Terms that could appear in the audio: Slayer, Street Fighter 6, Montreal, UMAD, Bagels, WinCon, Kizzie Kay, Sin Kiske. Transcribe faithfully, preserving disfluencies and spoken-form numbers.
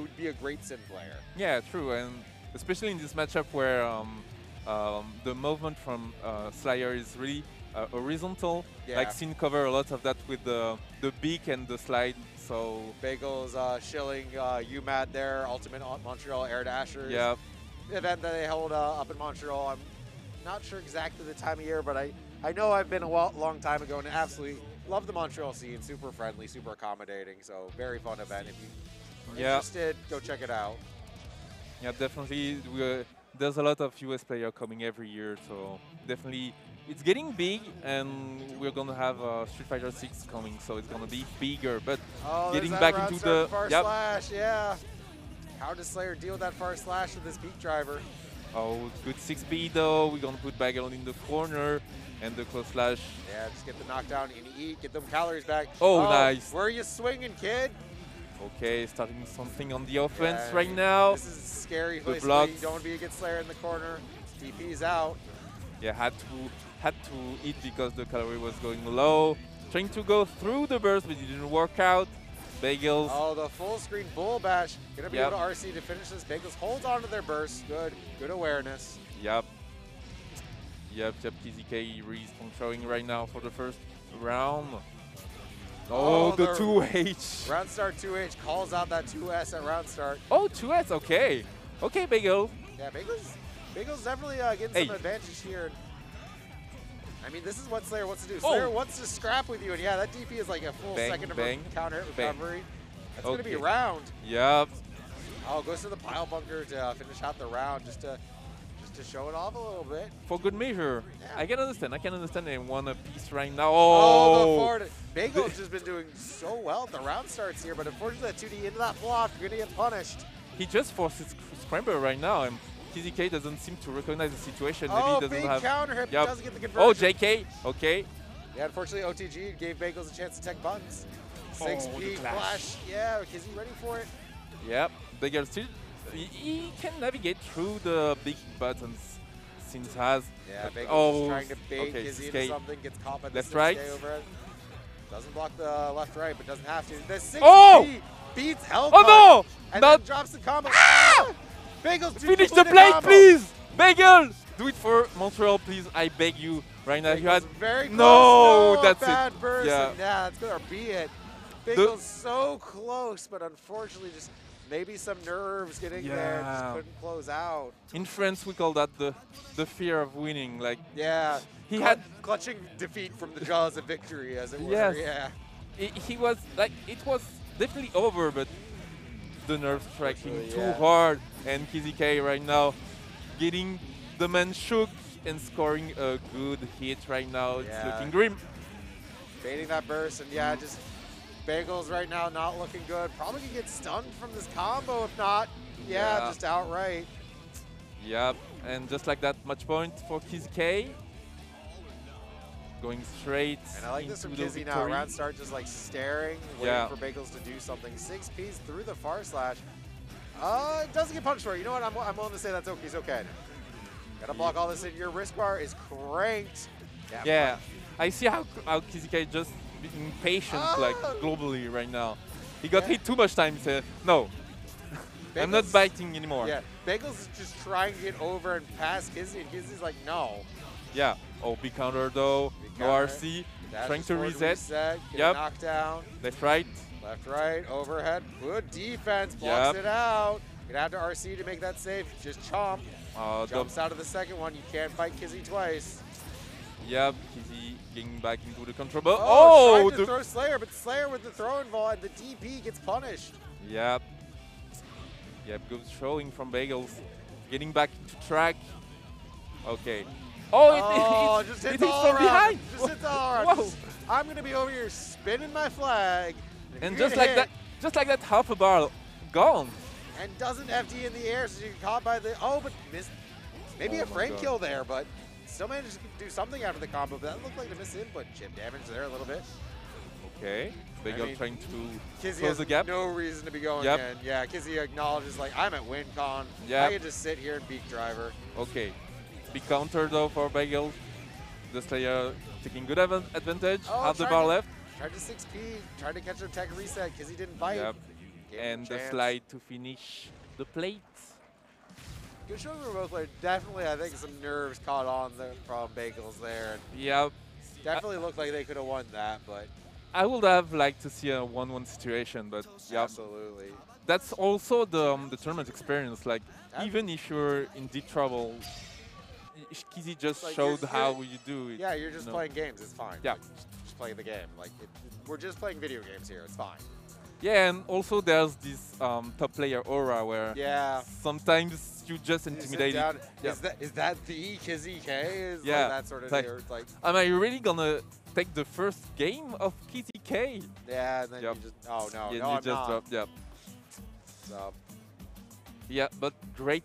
It would be a great sim player. Yeah, true, and especially in this matchup where um, um, the movement from uh, Slayer is really uh, horizontal. Yeah. Like Sin cover a lot of that with the the beak and the slide. So Bagels uh, shilling uh, U MAD there, Ultimate Montreal Air Dashers. Yeah. Event that they hold uh, up in Montreal. I'm not sure exactly the time of year, but I I know I've been a long time ago and absolutely love the Montreal scene. Super friendly, super accommodating. So very fun event. If you are yeah. interested, go check it out. Yeah, definitely. We, uh, there's a lot of U S players coming every year, so definitely it's getting big, and we're gonna have uh, Street Fighter six coming, so it's gonna be bigger. But oh, getting back into the far yep. slash, yeah. How does Slayer deal with that far slash with this peak driver? Oh, good six B though. We're gonna put Bagel in the corner and the close slash. Yeah, just get the knockdown and eat, get them calories back. Oh, oh nice. Where are you swinging, kid? Okay, starting something on the offense yeah, right I mean, now. This is a scary place. You don't want to be against Slayer in the corner. T P's out. Yeah, had to had to eat because the calorie was going low. Trying to go through the burst, but it didn't work out. Bagels. Oh, the full screen bull bash. Gonna be yep. able to R C to finish this. Bagels holds on to their burst. Good, good awareness. Yep. Yep, yep. Kizzie Kay is controlling right now for the first round. Oh, oh, the two H. Round start two H calls out that two S at round start. Oh, two S, okay. Okay, Bagel. Yeah, Bagel's, Bagel's definitely uh, getting hey. some advantage here. I mean, this is what Slayer wants to do. Slayer oh. wants to scrap with you, and yeah, that D P is like a full bang, second bang, of counter hit recovery. Bang. That's okay. going to be round. Yep. Oh, goes to the pile bunker to uh, finish out the round just to just to show it off a little bit. For good measure. Yeah. I can understand. I can understand they want a piece right now. Oh, oh the Bagel's just been doing so well at the round starts here, but unfortunately that two D into that block, you're going to get punished. He just forced his scramble right now, and Kizzie Kay doesn't seem to recognize the situation. Oh, maybe he doesn't have counter hit, yep. doesn't get the conversion. Oh, J K, okay. Yeah, unfortunately O T G gave Bagels a chance to tech buttons. six P oh, flash, yeah, Kizzie ready for it. Yep, Bagels still, he, he can navigate through the big buttons. Since has. Yeah, Bagels oh, is trying to bait okay, Kizzie into something, gets caught by the six K over it. Doesn't block the left right, but doesn't have to. The six P oh! beats Elko. Oh no! And Not then drops the combo. Ah! Bagels, finish the plate, combo. please! Bagels! Do it for Montreal, please. I beg you. Right now, Bagels you had. Very close. No, no that's bad it. Burst. Yeah, yeah that's going to be it. Bagels the so close, but unfortunately, just maybe some nerves getting yeah. there. Just couldn't close out. In France, we call that the the fear of winning. Like yeah. He Cl had clutching defeat from the jaws of victory, as it were. Yes. Yeah, he, he was like it was definitely over, but the nerves striking yeah. too hard, and Kizzie Kay right now getting the man shook and scoring a good hit right now. Yeah. It's looking grim. Baiting that burst, and yeah, just Bagels right now not looking good. Probably gonna get stunned from this combo, if not, yeah, yeah. just outright. Yep, and just like that, match point for Kizzie Kay. Going straight. And I like this from Kizzie now. Round start just like staring, waiting yeah. for Bagels to do something. Six P's through the far slash. Uh, it doesn't get punched for it. You know what? I'm, I'm willing to say that's okay. It's okay. Gotta block all this in. Your wrist bar is cranked. Yeah. yeah. I see how, how Kizzie Kay just being patient, oh. like globally right now. He got yeah. hit too much time. He said, no. Bagels, I'm not biting anymore. Yeah. Bagels is just trying to get over and pass Kizzie, and Kizzie's like, no. Yeah. Oh, big counter though. Big counter. No R C. That's trying to reset. reset. Yep. Knocked down. Left, right. Left, right. Overhead. Good defense. Blocks yep. it out. Gonna have to R C to make that save. Just chomp. Uh, Jumps out of the second one. You can't fight Kizzie twice. Yep. Kizzie getting back into the control. Oh, oh, trying to the throw Slayer, but Slayer with the throw involved, and the D P gets punished. Yep. Yep. Good throwing from Bagels. Getting back to track. Okay. Oh, it, oh it, it, just hits it all hits from behind. Just hits all around. Whoa. I'm gonna be over here spinning my flag. And, and just like hit. that, just like that, half a barrel gone. And doesn't F D in the air, so you get caught by the oh, but missed. Maybe oh a frame God. kill there, but still managed to do something after the combo. But that looked like a miss input chip damage there a little bit. Okay, Big I up mean, trying to Kizzie close the gap. No reason to be going yep. in. Yeah, Kizzie acknowledges like I'm at WinCon. Yeah, I can just sit here and beat driver. Okay. Big counter though for Bagels. The Slayer taking good advantage. Half oh, the bar to, left. Tried to six P, tried to catch a tech reset because he didn't bite. Yep. and the slide to finish the plate. Good show for both players. Definitely, I think some nerves caught on there from Bagels there. Yep. Definitely I, looked like they could have won that, but I would have liked to see a one one situation, but yeah. Absolutely. That's also the, um, the tournament experience. Like, Absolutely. even if you're in deep trouble, Kizzie just like showed how you do it. Yeah, you're just you know. playing games. It's fine. Yeah. Like, just play the game. Like, it, it, we're just playing video games here. It's fine. Yeah, and also there's this um, top player aura where yeah. sometimes you just intimidate. Is, yeah. is, that, is that the Kizzie Kay? Is yeah. like that sort of like, thing? Like, am I really gonna take the first game of Kizzie Kay? Yeah, and then yep. you just, oh no, yeah, no, you I'm just not. Drop, yeah. So. Yeah, but great.